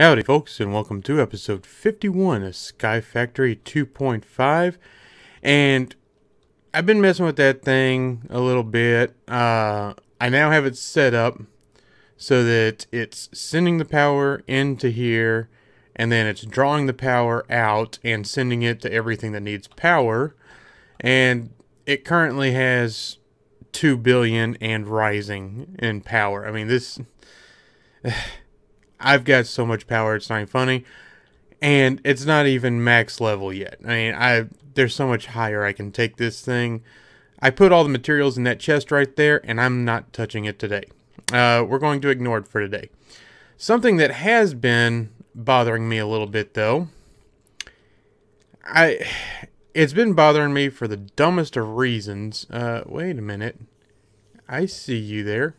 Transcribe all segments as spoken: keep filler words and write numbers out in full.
Howdy folks, and welcome to episode fifty-one of Sky Factory two point five. And I've been messing with that thing a little bit. Uh, I now have it set up so that it's sending the power into here, and then it's drawing the power out and sending it to everything that needs power. And it currently has two billion and rising in power. I mean, this... I've got so much power, it's not even funny. And it's not even max level yet. I mean, I there's so much higher I can take this thing. I put all the materials in that chest right there, and I'm not touching it today. Uh, we're going to ignore it for today. Something that has been bothering me a little bit, though. I It's been bothering me for the dumbest of reasons. Uh, wait a minute. I see you there.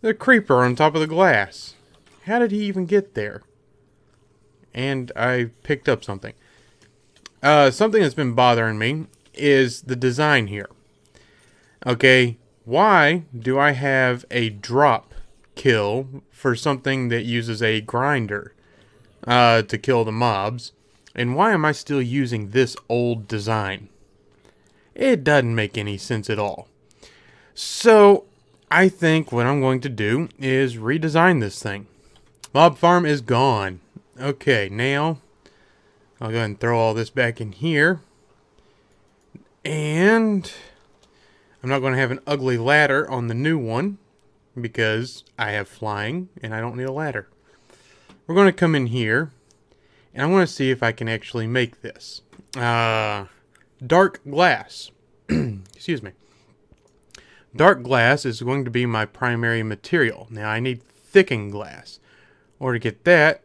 The creeper on top of the glass. How did he even get there? And I picked up something. Uh, something that's been bothering me is the design here. Okay, why do I have a drop kill for something that uses a grinder uh, to kill the mobs? And why am I still using this old design? It doesn't make any sense at all. So, I think what I'm going to do is redesign this thing. Mob farm is gone. Okay, now I'll go ahead and throw all this back in here. And I'm not going to have an ugly ladder on the new one because I have flying and I don't need a ladder. We're going to come in here and I want to see if I can actually make this. Uh, dark glass. Excuse me. Dark glass is going to be my primary material. Now I need thickened glass. Or to get that...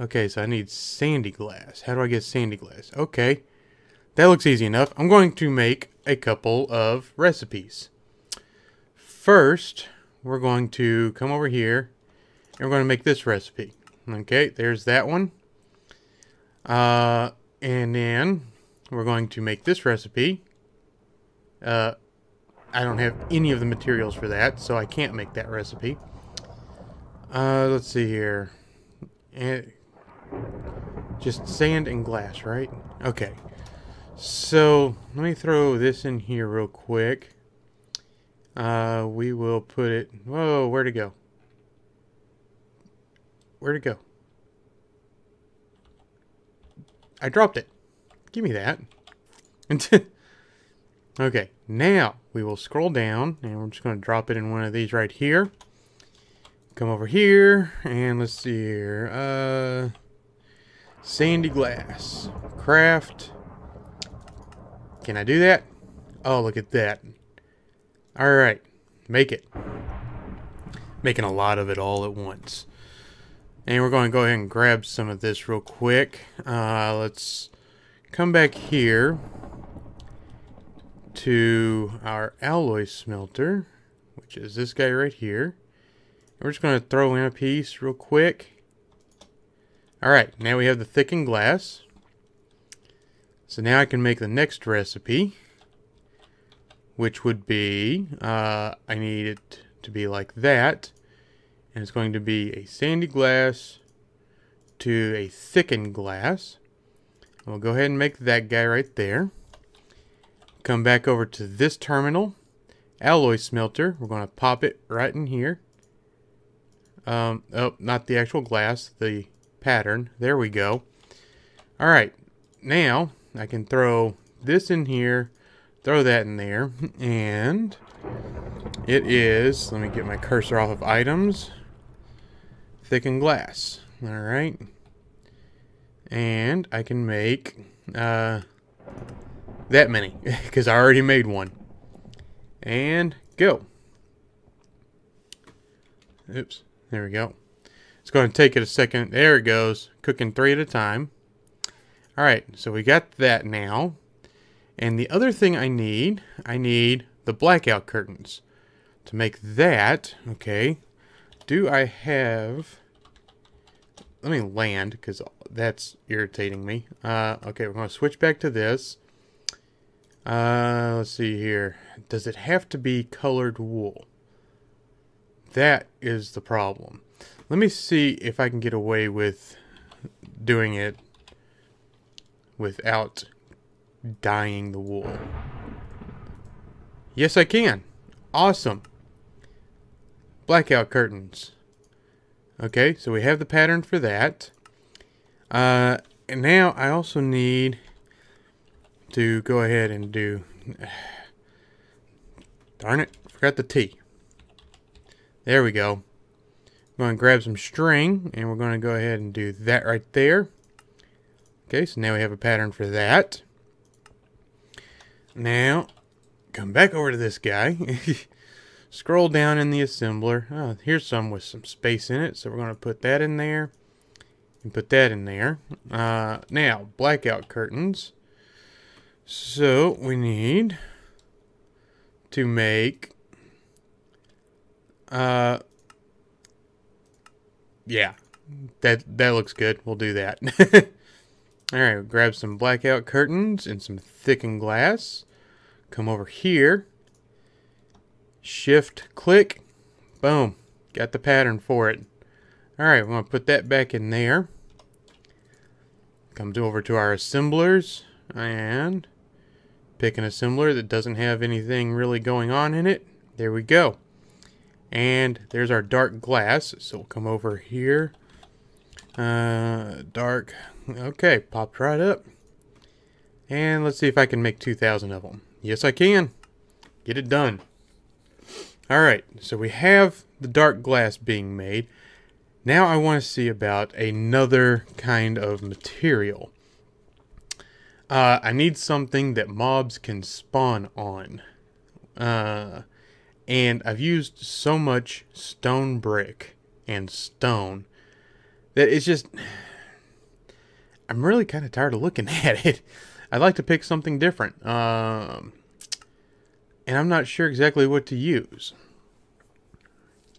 Okay, so I need sandy glass. How do I get sandy glass? Okay. That looks easy enough. I'm going to make a couple of recipes. First, we're going to come over here and we're going to make this recipe. Okay, there's that one. Uh, and then we're going to make this recipe. Uh... I don't have any of the materials for that, so I can't make that recipe. Uh, let's see here. It, just sand and glass, right? Okay. So, let me throw this in here real quick. Uh, we will put it... Whoa, where'd it go? Where'd it go? I dropped it. Give me that. Okay, now we will scroll down and we're just going to drop it in one of these right here. Come over here and let's see here. Uh, sandy glass. Craft. Can I do that? Oh, look at that. Alright, make it. Making a lot of it all at once. And we're going to go ahead and grab some of this real quick. Uh, let's come back here to our alloy smelter, which is this guy right here. And we're just going to throw in a piece real quick. Alright, now we have the thickened glass. So now I can make the next recipe, which would be, uh, I need it to be like that. And it's going to be a sandy glass to a thickened glass. We'll go ahead and make that guy right there. Come back over to this terminal, alloy smelter. We're going to pop it right in here. Um, oh, not the actual glass, the pattern. There we go. All right, now I can throw this in here, throw that in there, and it is, let me get my cursor off of items, thickened glass. All right, and I can make... Uh, that many, because I already made one. And go. Oops, there we go. It's going to take it a second. There it goes. Cooking three at a time. Alright, so we got that now. And the other thing I need, I need the blackout curtains. To make that, okay, do I have... Let me land, because that's irritating me. Uh, okay, we're going to switch back to this. Uh, let's see here. Does it have to be colored wool? That is the problem. Let me see if I can get away with doing it without dyeing the wool. Yes, I can. Awesome. Blackout curtains. Okay, so we have the pattern for that. Uh, and now I also need to go ahead and do... Darn it, forgot the T. There we go. I'm going to grab some string, and we're going to go ahead and do that right there. Okay, so now we have a pattern for that. Now, come back over to this guy. Scroll down in the assembler. Oh, here's some with some space in it, so we're going to put that in there. And put that in there. Uh, now, blackout curtains. So, we need to make... Uh, yeah, that that looks good. We'll do that. All right, we'll grab some blackout curtains and some thickened glass. Come over here. Shift click. Boom. Got the pattern for it. All right, we're gonna put that back in there. Comes over to our assemblers and pick an assembler that doesn't have anything really going on in it. There we go. And there's our dark glass, so we'll come over here. Uh, dark, okay, popped right up. And let's see if I can make two thousand of them. Yes, I can. Get it done. All right, so we have the dark glass being made. Now I want to see about another kind of material. Uh, I need something that mobs can spawn on. Uh... And I've used so much stone brick and stone that it's just, I'm really kind of tired of looking at it. I'd like to pick something different. Um, and I'm not sure exactly what to use.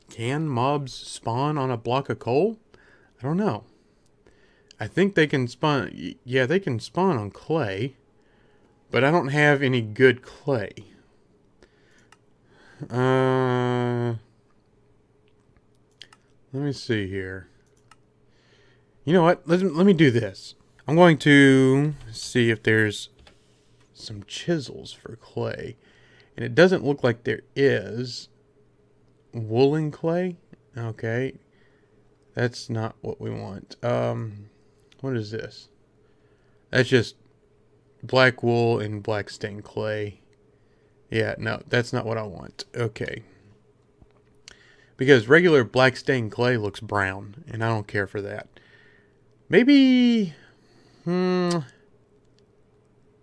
Can mobs spawn on a block of coal? I don't know. I think they can spawn, yeah, they can spawn on clay, but I don't have any good clay. Uh, let me see here. You know what? Let, let me do this. I'm going to see if there's some chisels for clay. And it doesn't look like there is. Woolen clay? Okay. That's not what we want. Um, what is this? That's just black wool and black stained clay. Yeah, no, that's not what I want. Okay. Because regular black stained clay looks brown, and I don't care for that. Maybe... Hmm...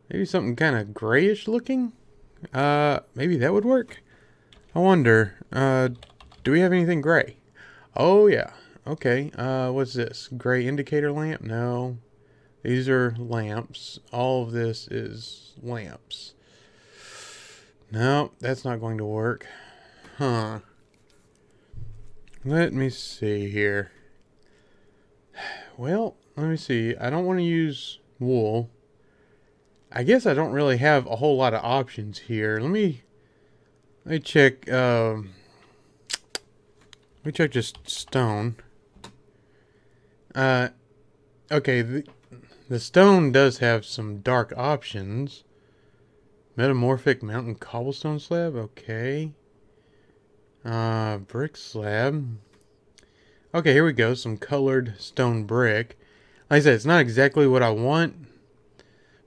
Maybe something kind of grayish looking? Uh, maybe that would work? I wonder, uh, do we have anything gray? Oh, yeah. Okay, uh, what's this? Gray indicator lamp? No. These are lamps. All of this is lamps. No, that's not going to work. Huh. Let me see here. Well, let me see. I don't want to use wool. I guess I don't really have a whole lot of options here. Let me let me check um let me check just stone. Uh okay, the, the stone does have some dark options. Metamorphic mountain cobblestone slab, okay. Uh, brick slab. Okay, here we go. Some colored stone brick. Like I said, it's not exactly what I want,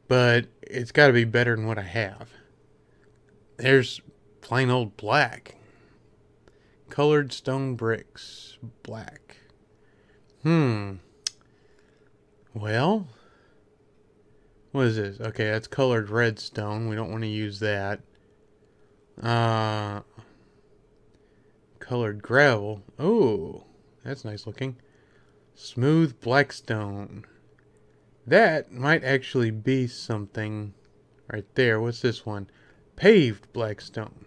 but it's got to be better than what I have. There's plain old black. Colored stone bricks. Black. Hmm. Well... What is this? Okay, that's colored redstone. We don't want to use that. Uh, colored gravel. Oh, that's nice looking. Smooth blackstone. That might actually be something right there. What's this one? Paved blackstone.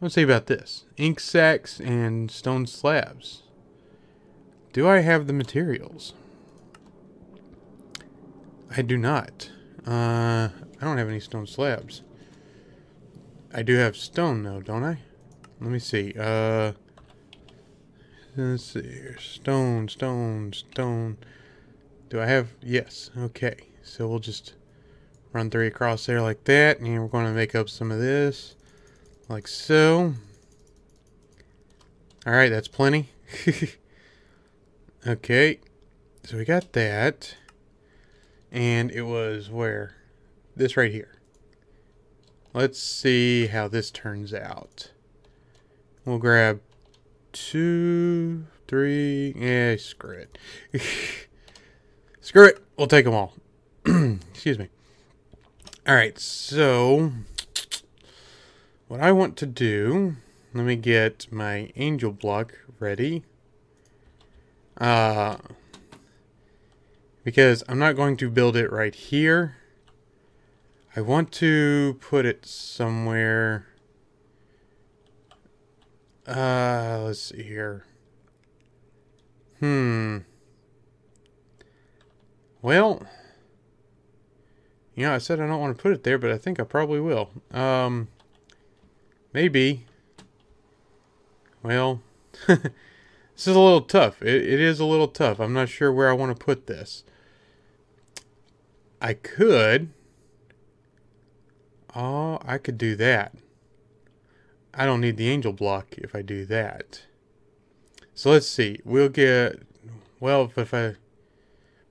Let's see about this. Ink sacks and stone slabs. Do I have the materials? I do not. Uh, I don't have any stone slabs. I do have stone though, don't I? Let me see. Uh, Let's see here. Stone, stone, stone. Do I have? Yes. Okay. So we'll just run three across there like that. And we're going to make up some of this. Like so. Alright, that's plenty. Okay. So we got that. And it was where? This right here. Let's see how this turns out. We'll grab two, three, yeah, screw it. Screw it, we'll take them all. Excuse me. Alright, so what I want to do, let me get my angel block ready. Uh, because I'm not going to build it right here. I want to put it somewhere. Uh, let's see here. Hmm. Well, you know, I said I don't want to put it there, but I think I probably will. Um, maybe. Well, this is a little tough. It, it is a little tough. I'm not sure where I want to put this. I could. Oh, I could do that. I don't need the angel block if I do that. So let's see. We'll get... Well, if, if I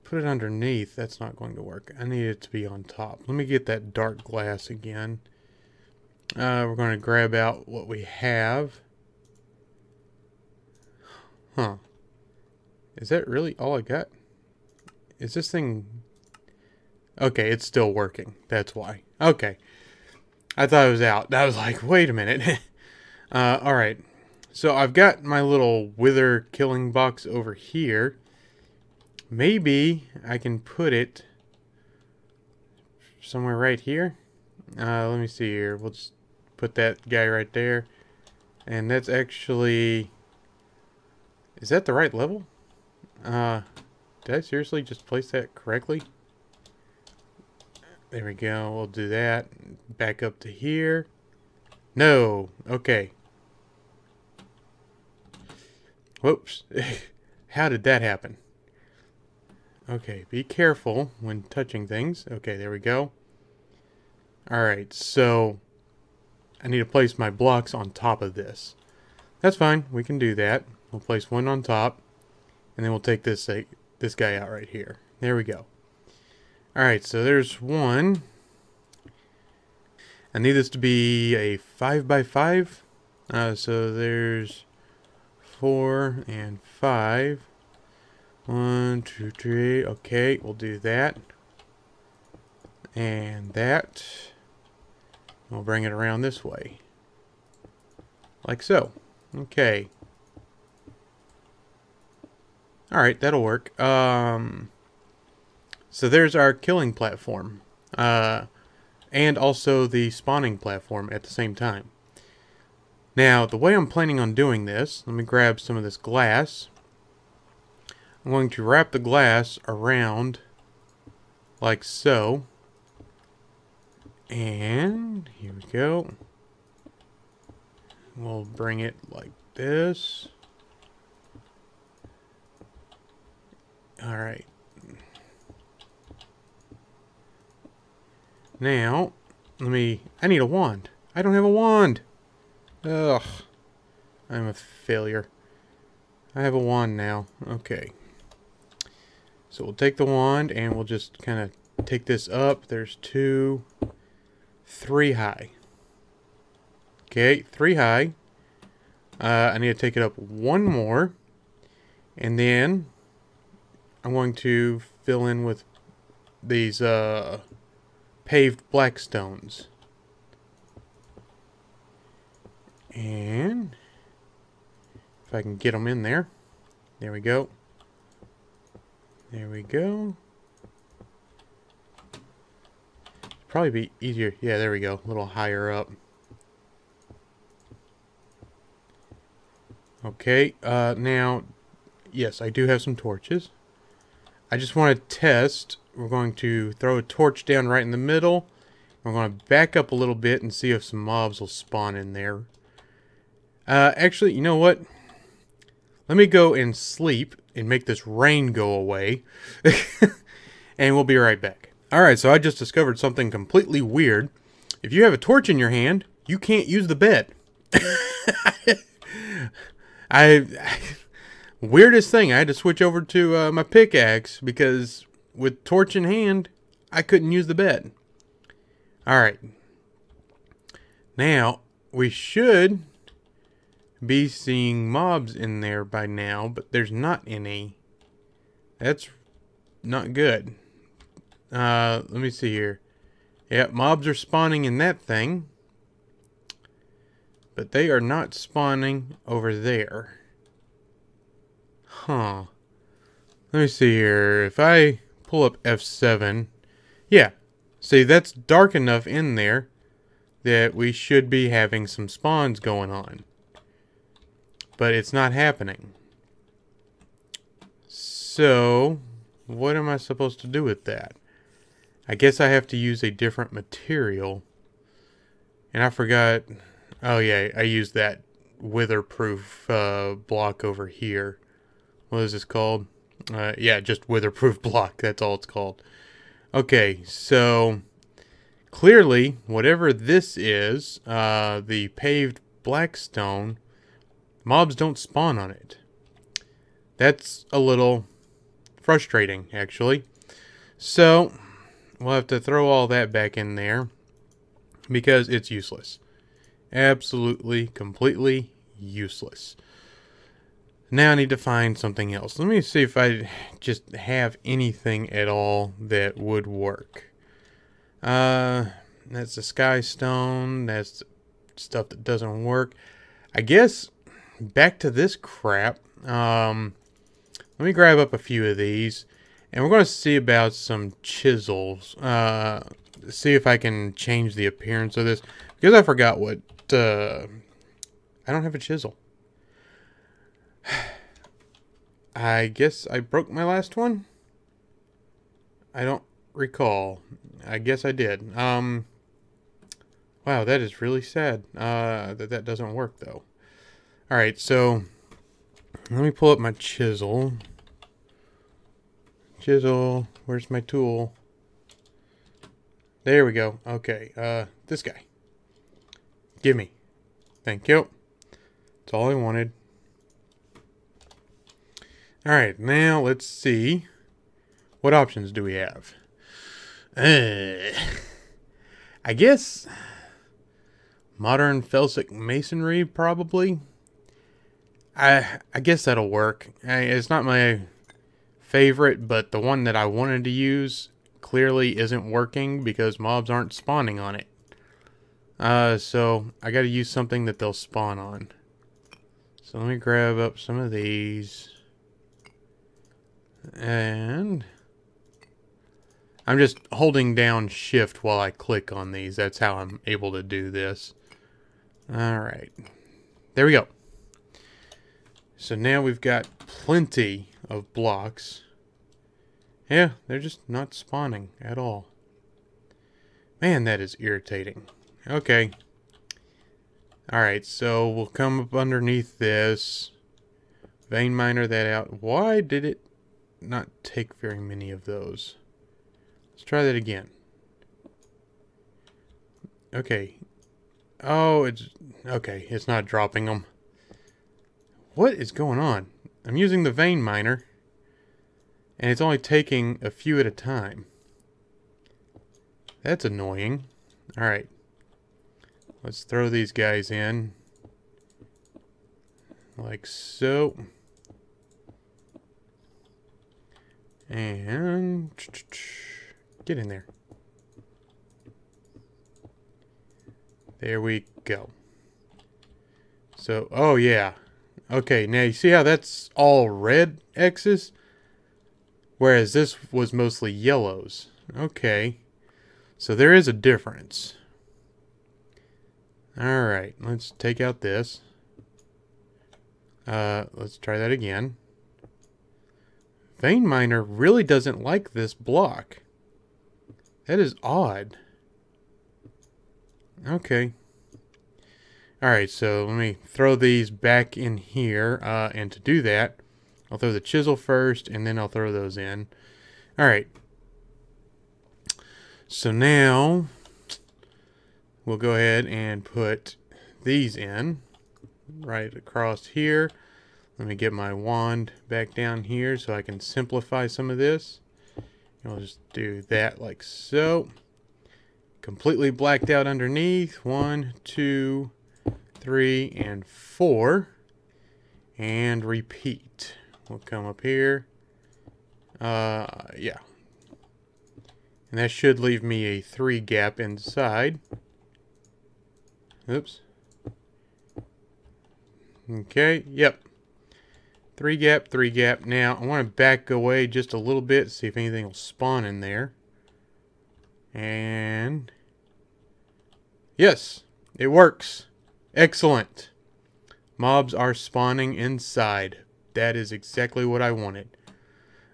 put it underneath, that's not going to work. I need it to be on top. Let me get that dark glass again. Uh, we're going to grab out what we have. Huh. Is that really all I got? Is this thing... Okay, it's still working. That's why. Okay. I thought it was out. I was like, wait a minute. uh, Alright. So I've got my little wither killing box over here. Maybe I can put it somewhere right here. Uh, let me see here. We'll just put that guy right there. And that's actually... Is that the right level? Uh, did I seriously just place that correctly? There we go. We'll do that. Back up to here. No. Okay. Whoops. How did that happen? Okay. Be careful when touching things. Okay. There we go. Alright. So, I need to place my blocks on top of this. That's fine. We can do that. We'll place one on top. And then we'll take this, uh, this guy out right here. There we go. Alright, so there's one. I need this to be a five by five. Uh, so there's four and five. one, two, three. Okay, we'll do that. And that. We'll bring it around this way. Like so. Okay. Alright, that'll work. Um... So there's our killing platform, uh, and also the spawning platform at the same time. Now, the way I'm planning on doing this, let me grab some of this glass. I'm going to wrap the glass around like so. And here we go. We'll bring it like this. All right. Now, let me... I need a wand. I don't have a wand. Ugh. I'm a failure. I have a wand now. Okay. So we'll take the wand and we'll just kind of take this up. There's two, three high. Okay, three high. Uh, I need to take it up one more. And then I'm going to fill in with these... Uh, paved black stones. And if I can get them in there. There we go. There we go. It'd probably be easier. Yeah, there we go. A little higher up. Okay, uh, now, yes, I do have some torches. I just want to test... We're going to throw a torch down right in the middle. We're going to back up a little bit and see if some mobs will spawn in there. Uh, actually, you know what? Let me go and sleep and make this rain go away. And we'll be right back. Alright, so I just discovered something completely weird. If you have a torch in your hand, you can't use the bed. I, I weirdest thing, I had to switch over to uh, my pickaxe because with torch in hand, I couldn't use the bed. Alright. Now, we should be seeing mobs in there by now, but there's not any. That's not good. Uh, let me see here. Yep, mobs are spawning in that thing. But they are not spawning over there. Huh. Let me see here. If I pull up F seven. Yeah. See, that's dark enough in there that we should be having some spawns going on. But it's not happening. So, what am I supposed to do with that? I guess I have to use a different material. And I forgot... Oh yeah, I used that witherproof uh, block over here. What is this called? Uh, yeah, just witherproof block. That's all it's called. Okay, so... Clearly, whatever this is, uh, the paved blackstone, mobs don't spawn on it. That's a little frustrating, actually. So, we'll have to throw all that back in there because it's useless. Absolutely, completely useless. Now I need to find something else. Let me see if I just have anything at all that would work. Uh, that's the sky stone. That's stuff that doesn't work. I guess back to this crap. Um, let me grab up a few of these and we're going to see about some chisels. Uh, see if I can change the appearance of this because I forgot what, uh, I don't have a chisel. I guess I broke my last one. I don't recall. I guess I did. Um, wow, that is really sad uh, that that doesn't work, though. All right, so let me pull up my chisel. Chisel, where's my tool? There we go. Okay, uh, this guy. Give me. Thank you. That's all I wanted. All right, now let's see. What options do we have? Uh, I guess modern felsic masonry probably. I I guess that'll work. I, it's not my favorite, but the one that I wanted to use clearly isn't working because mobs aren't spawning on it. Uh, so I got to use something that they'll spawn on. So let me grab up some of these, and I'm just holding down shift while I click on these. That's how I'm able to do this. All right. There we go. So now we've got plenty of blocks. Yeah, they're just not spawning at all. Man, that is irritating. Okay. All right, so we'll come up underneath this. Vein miner that out. Why did it not take very many of those? Let's try that again. Okay. Oh, it's... Okay, it's not dropping them. What is going on? I'm using the vein miner. And it's only taking a few at a time. That's annoying. Alright. Let's throw these guys in. Like so. And... Get in there. There we go. So, oh yeah. Okay, now you see how that's all red X's? Whereas this was mostly yellows. Okay. So there is a difference. Alright, let's take out this. Uh, let's try that again. Vein miner really doesn't like this block. That is odd. Okay. Alright, so let me throw these back in here, uh, and to do that, I'll throw the chisel first, and then I'll throw those in. Alright. So now, we'll go ahead and put these in, right across here. Let me get my wand back down here so I can simplify some of this. And we'll just do that like so. Completely blacked out underneath. One, two, three, and four. And repeat. We'll come up here. Uh, yeah. And that should leave me a three gap inside. Oops. Okay, yep. Three gap, three gap. Now, I want to back away just a little bit, see if anything will spawn in there. And yes, it works. Excellent. Mobs are spawning inside. That is exactly what I wanted.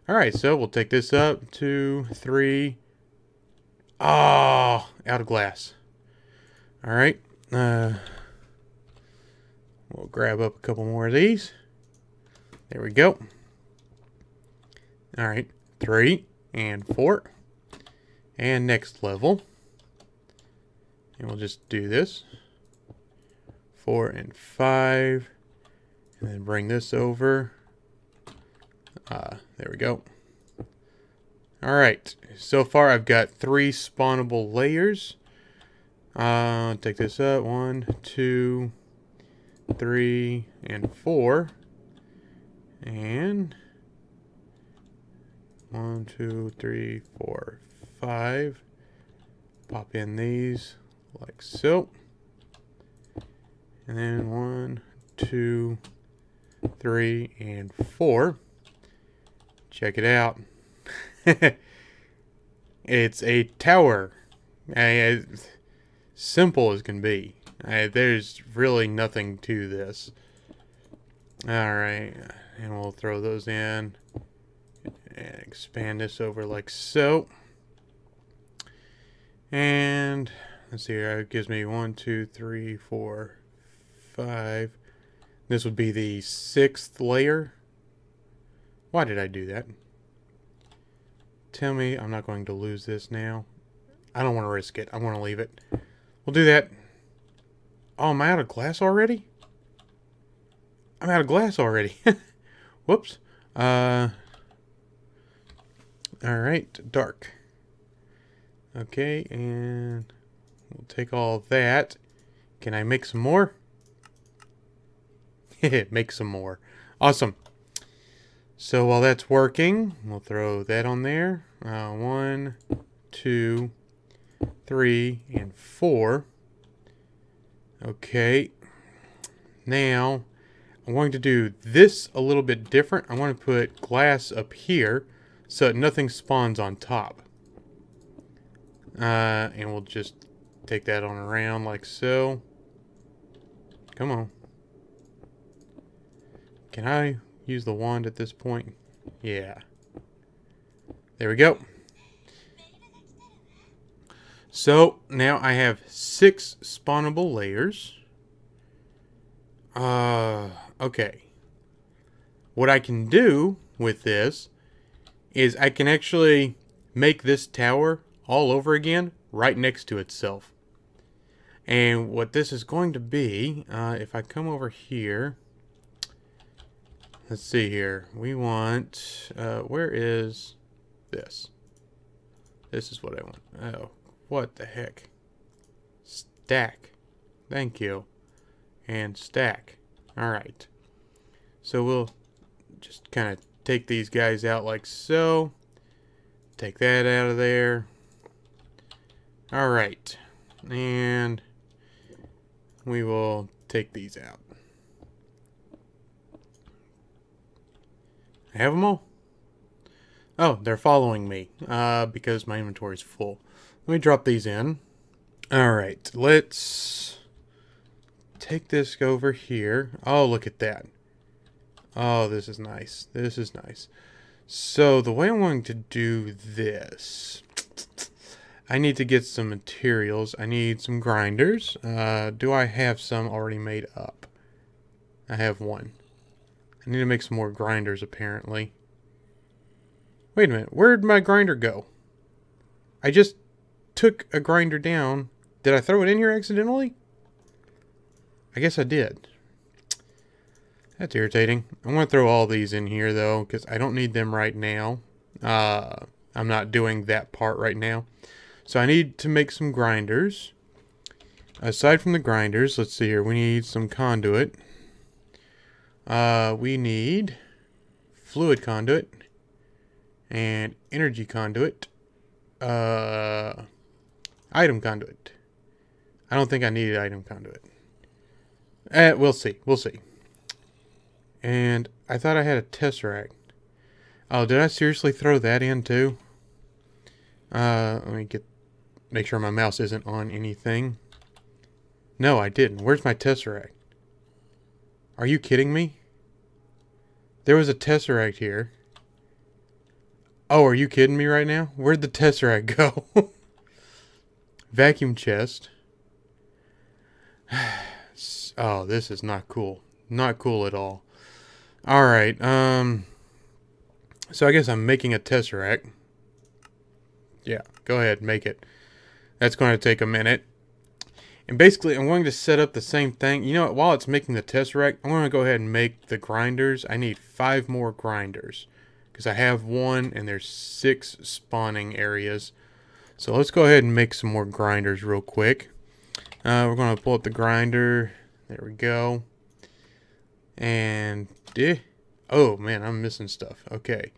Alright, so we'll take this up. Two, three. Ah, oh, out of glass. Alright. Uh, we'll grab up a couple more of these. There we go. Alright, three and four. And next level. And we'll just do this. Four and five. And then bring this over. Uh, there we go. Alright, so far I've got three spawnable layers. Uh, take this up. One, two, three, and four. And one, two, three, four, five. Pop in these like so. And then one, two, three, and four. Check it out. It's a tower. I, I, simple as can be. I, there's really nothing to this. Alright. And we'll throw those in and expand this over like so. And let's see here. It gives me one, two, three, four, five. This would be the sixth layer. Why did I do that? Tell me I'm not going to lose this now. I don't want to risk it. I want to leave it. We'll do that. Oh, am I out of glass already? I'm out of glass already. Whoops. Uh, Alright, dark. Okay, and we'll take all that. Can I make some more? Make some more. Awesome. So while that's working, we'll throw that on there. Uh, one, two, three, and four. Okay. Now, I'm going to do this a little bit different. I want to put glass up here so that nothing spawns on top. Uh, and we'll just take that on around like so. Come on. Can I use the wand at this point? Yeah. There we go. So now I have six spawnable layers. Uh, okay. What I can do with this is I can actually make this tower all over again right next to itself. And what this is going to be, uh, if I come over here, let's see here. We want, uh, where is this? This is what I want. Oh, what the heck? Stack. Thank you. And stack. Alright. So we'll just kind of take these guys out like so. Take that out of there. Alright. And we will take these out. I have them all? Oh, they're following me. Uh, because my inventory is full. Let me drop these in. Alright. Let's take this over here. Oh, look at that. Oh, this is nice. This is nice. So the way I'm going to do this, I need to get some materials. I need some grinders. Uh, do I have some already made up? I have one. I need to make some more grinders, apparently. Wait a minute. Where'd my grinder go? I just took a grinder down. Did I throw it in here accidentally? I guess I did. That's irritating. I'm going to throw all these in here, though, because I don't need them right now. Uh, I'm not doing that part right now. So I need to make some grinders. Aside from the grinders, let's see here. We need some conduit. Uh, we need fluid conduit and energy conduit. Uh, item conduit. I don't think I needed item conduit. Uh, we'll see. We'll see. And I thought I had a tesseract. Oh, did I seriously throw that in too? Uh, let me get, make sure my mouse isn't on anything. No, I didn't. Where's my tesseract? Are you kidding me? There was a tesseract here. Oh, are you kidding me right now? Where'd the tesseract go? Vacuum chest. Oh, this is not cool. Not cool at all. Alright, um... so I guess I'm making a tesseract. Yeah, go ahead, make it. That's going to take a minute. And basically, I'm going to set up the same thing. You know what? While it's making the tesseract, I'm going to go ahead and make the grinders. I need five more grinders, because I have one, and there's six spawning areas. So let's go ahead and make some more grinders real quick. Uh, we're going to pull up the grinder. There we go. And, eh, oh, man, I'm missing stuff. Okay.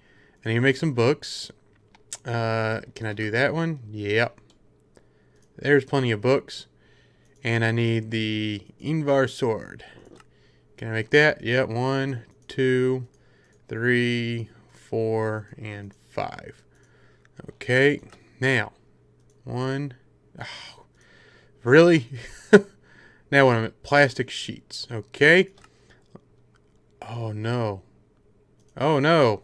I need to make some books. Uh, can I do that one? Yep. There's plenty of books. And I need the Invar sword. Can I make that? Yep. One, two, three, four, and five. Okay. Now, one. Oh, really? Now what? I'm at plastic sheets. Okay. Oh no. Oh no.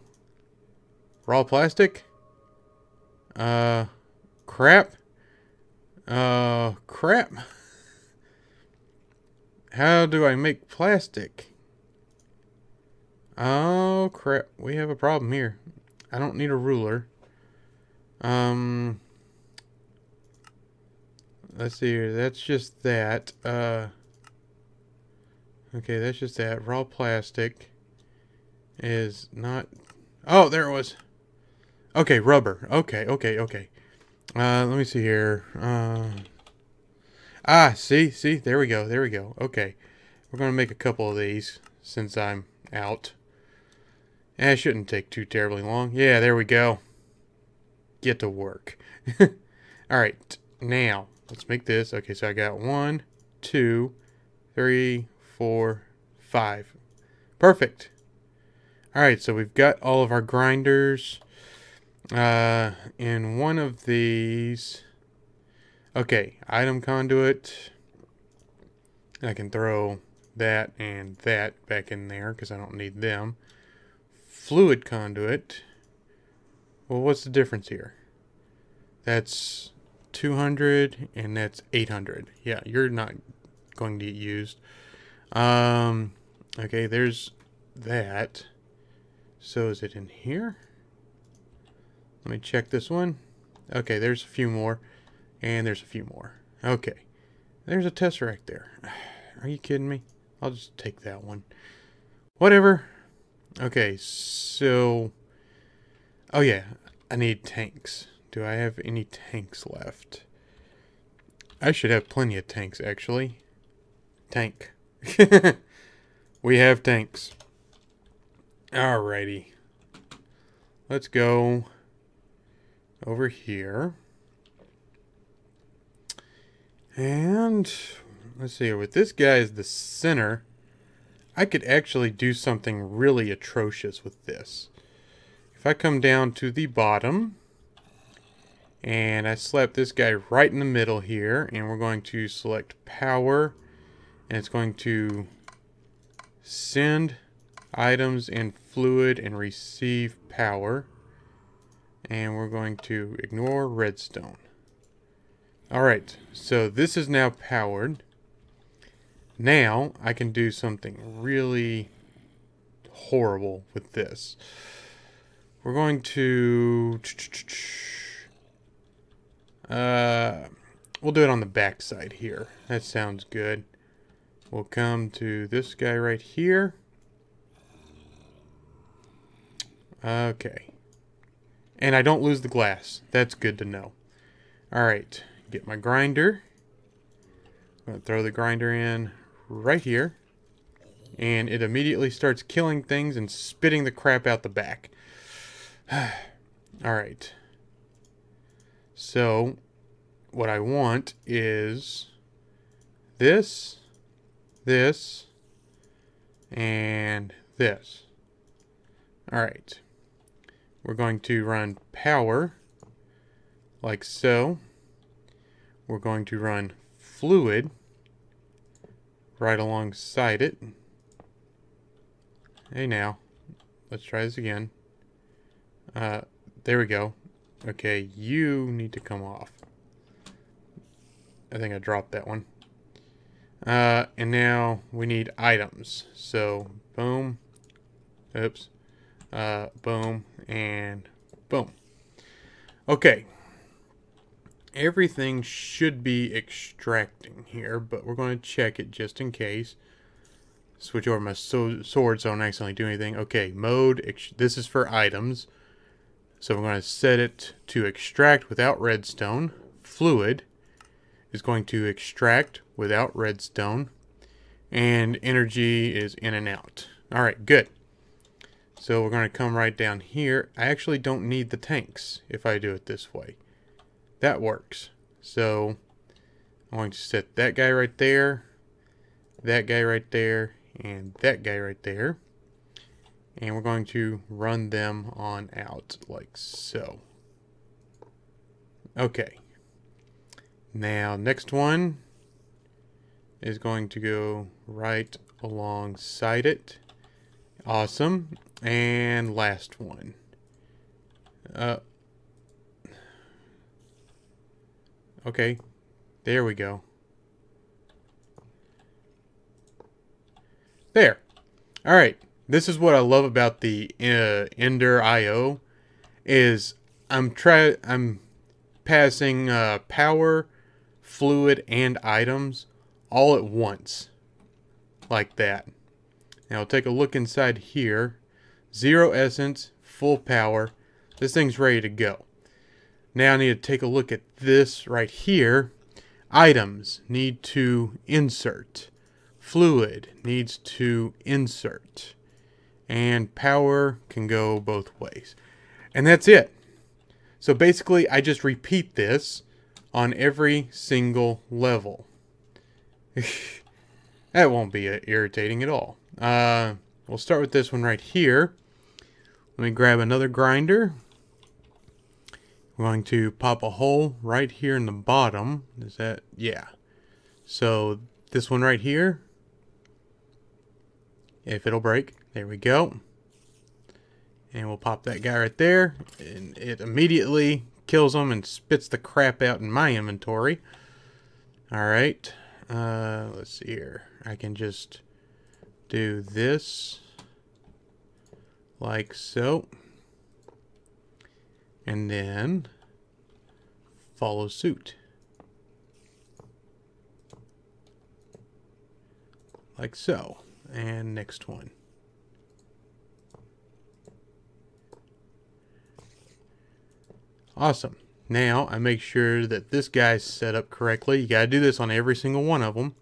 Raw plastic? Uh, crap. Uh, crap. How do I make plastic? Oh crap, we have a problem here. I don't need a ruler. Um, let's see here, that's just that. Uh, okay, that's just that. Raw plastic is not, oh, there it was. Okay, rubber, okay, okay, okay. Uh, let me see here. Uh, Ah, see, see, there we go, there we go. Okay, we're going to make a couple of these since I'm out. And it shouldn't take too terribly long. Yeah, there we go. Get to work. Alright, now, let's make this. Okay, so I got one, two, three, four, five. Perfect. Alright, so we've got all of our grinders. Uh, in one of these... Okay, item conduit. I can throw that and that back in there because I don't need them. Fluid conduit. Well, what's the difference here? That's two hundred and that's eight hundred. Yeah, you're not going to get used. Um, okay, there's that. So is it in here? Let me check this one. Okay, there's a few more. And there's a few more. Okay. There's a tesseract there. Are you kidding me? I'll just take that one. Whatever. Okay, so... Oh yeah, I need tanks. Do I have any tanks left? I should have plenty of tanks, actually. Tank. We have tanks. Alrighty. Let's go over here. And let's see here, with this guy as the center, I could actually do something really atrocious with this. If I come down to the bottom and I slap this guy right in the middle here, and we're going to select power, and it's going to send items in fluid and receive power, and we're going to ignore redstone. Alright, so this is now powered. Now I can do something really horrible with this. We're going to... Uh, we'll do it on the back side here. That sounds good. We'll come to this guy right here. Okay. And I don't lose the glass. That's good to know. Alright, get my grinder. I'm going to throw the grinder in right here. And it immediately starts killing things and spitting the crap out the back. Alright. So, what I want is this, this, and this. Alright. We're going to run power, like so. We're going to run fluid right alongside it. Hey now, let's try this again. Uh, there we go. Okay, you need to come off. I think I dropped that one. Uh, and now we need items. So, boom. Oops. Uh, boom. And boom. Okay. Everything should be extracting here, but we're going to check it just in case. Switch over my so sword so I don't accidentally do anything. Okay, mode. This is for items. So we're going to set it to extract without redstone. Fluid is going to extract without redstone. And energy is in and out. Alright, good. So we're going to come right down here. I actually don't need the tanks if I do it this way. That works. So I'm going to set that guy right there. That guy right there. And that guy right there. And we're going to run them on out, like so. Okay. Now, next one is going to go right alongside it. Awesome. And last one. Uh, okay. There we go. There. All right. This is what I love about the uh, Ender I O is I'm try I'm passing uh, power, fluid, and items all at once, like that. Now I'll take a look inside here. Zero essence, full power. This thing's ready to go. Now I need to take a look at this right here. Items need to insert. Fluid needs to insert. And power can go both ways. And that's it. So basically, I just repeat this on every single level. That won't be irritating at all. Uh, we'll start with this one right here. Let me grab another grinder. We're going to pop a hole right here in the bottom. Is that? Yeah. So this one right here. If it'll break. There we go. And we'll pop that guy right there. And it immediately kills him and spits the crap out in my inventory. Alright. Uh, let's see here. I can just do this. Like so. And then follow suit. Like so. And next one. Awesome. Now I make sure that this guy's set up correctly. You gotta do this on every single one of them.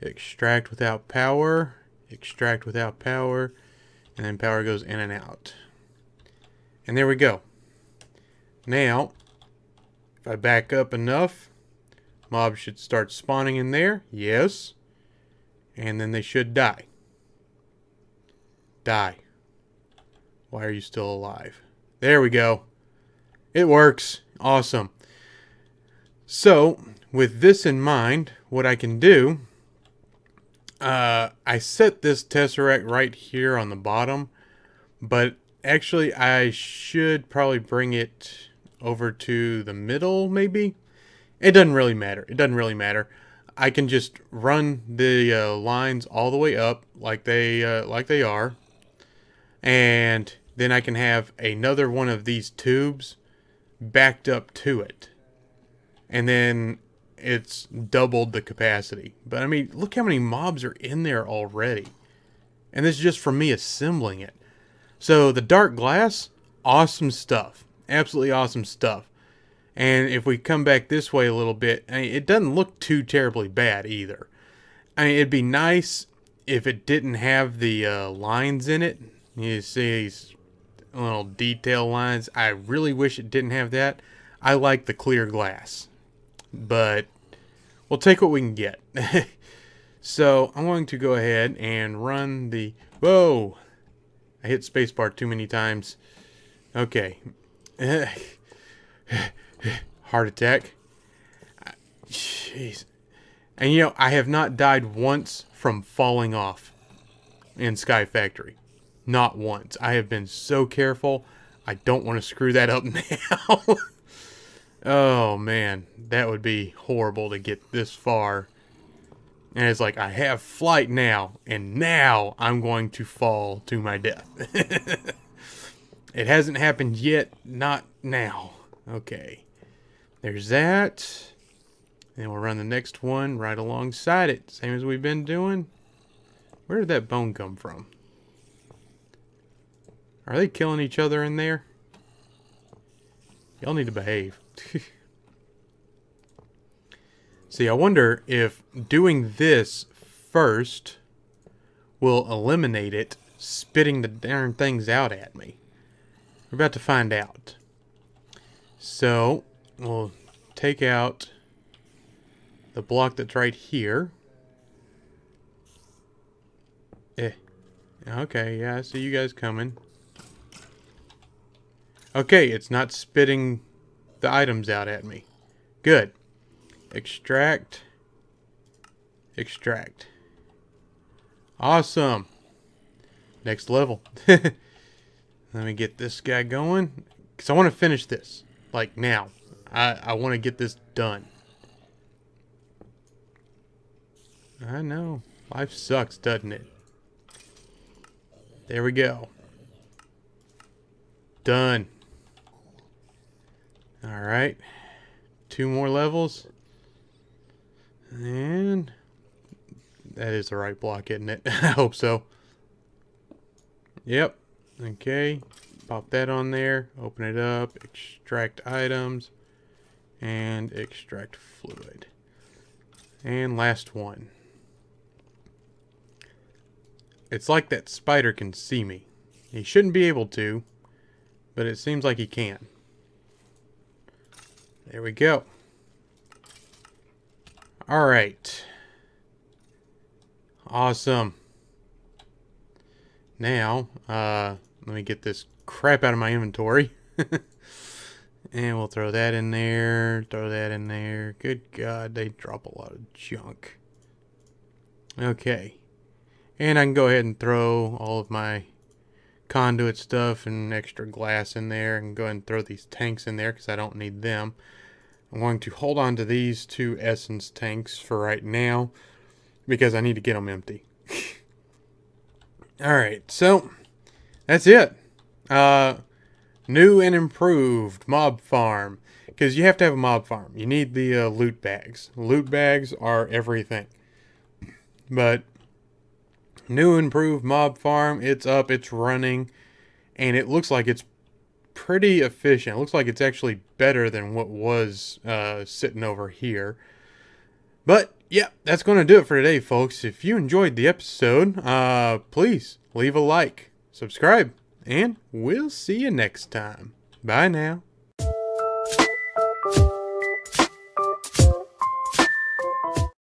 Extract without power, extract without power, and then power goes in and out. And there we go. Now, if I back up enough, mobs should start spawning in there. Yes. And then they should die. Die. Why are you still alive? There we go. It works. Awesome. So, with this in mind, what I can do, uh, I set this tesseract right here on the bottom, but actually I should probably bring it over to the middle, maybe, It doesn't really matter. It doesn't really matter. I can just run the uh, lines all the way up like they uh, like they are, and then I can have another one of these tubes backed up to it, and then it's doubled the capacity. But I mean, look how many mobs are in there already, and this is just from me assembling it. So the dark glass, awesome stuff, absolutely awesome stuff. And if we come back this way a little bit, I mean, it doesn't look too terribly bad either. I mean, it'd be nice if it didn't have the uh, lines in it. You see these little detail lines. I really wish it didn't have that. I like the clear glass, but we'll take what we can get. So I'm going to go ahead and run the... Whoa! I hit spacebar too many times. Okay. Heart attack. Jeez. And you know, I have not died once from falling off in Sky Factory. Not once. I have been so careful. I don't want to screw that up now. Oh man, that would be horrible to get this far. And it's like, I have flight now, and now I'm going to fall to my death. It hasn't happened yet, not now. Okay, there's that. And we'll run the next one right alongside it, same as we've been doing. Where did that bone come from? Are they killing each other in there? Y'all need to behave. See, I wonder if doing this first will eliminate it spitting the darn things out at me. We're about to find out. So, we'll take out the block that's right here. Eh. Okay, yeah, I see you guys coming. Okay, it's not spitting the items out at me. Good. Extract. Extract. Awesome. Next level. Let me get this guy going, because I want to finish this. Like, now. I, I want to get this done. I know. Life sucks, doesn't it? There we go. Done. Alright. Two more levels. And... that is the right block, isn't it? I hope so. Yep. Okay. Pop that on there, open it up, extract items, and extract fluid. And last one. It's like that spider can see me. He shouldn't be able to, but it seems like he can. There we go. Alright. Awesome. Now, uh, let me get this crap out of my inventory. And we'll throw that in there, throw that in there. Good God, they drop a lot of junk. Okay, and I can go ahead and throw all of my conduit stuff and extra glass in there, and go ahead and throw these tanks in there because I don't need them. I'm going to hold on to these two essence tanks for right now because I need to get them empty. Alright, so that's it. Uh, new and improved mob farm, because you have to have a mob farm. You need the uh, loot bags. Loot bags are everything. But new improved mob farm, it's up, it's running, and it looks like it's pretty efficient. It looks like it's actually better than what was uh, sitting over here. But yeah, that's going to do it for today, folks. If you enjoyed the episode, uh, please leave a like, subscribe, and we'll see you next time. Bye now.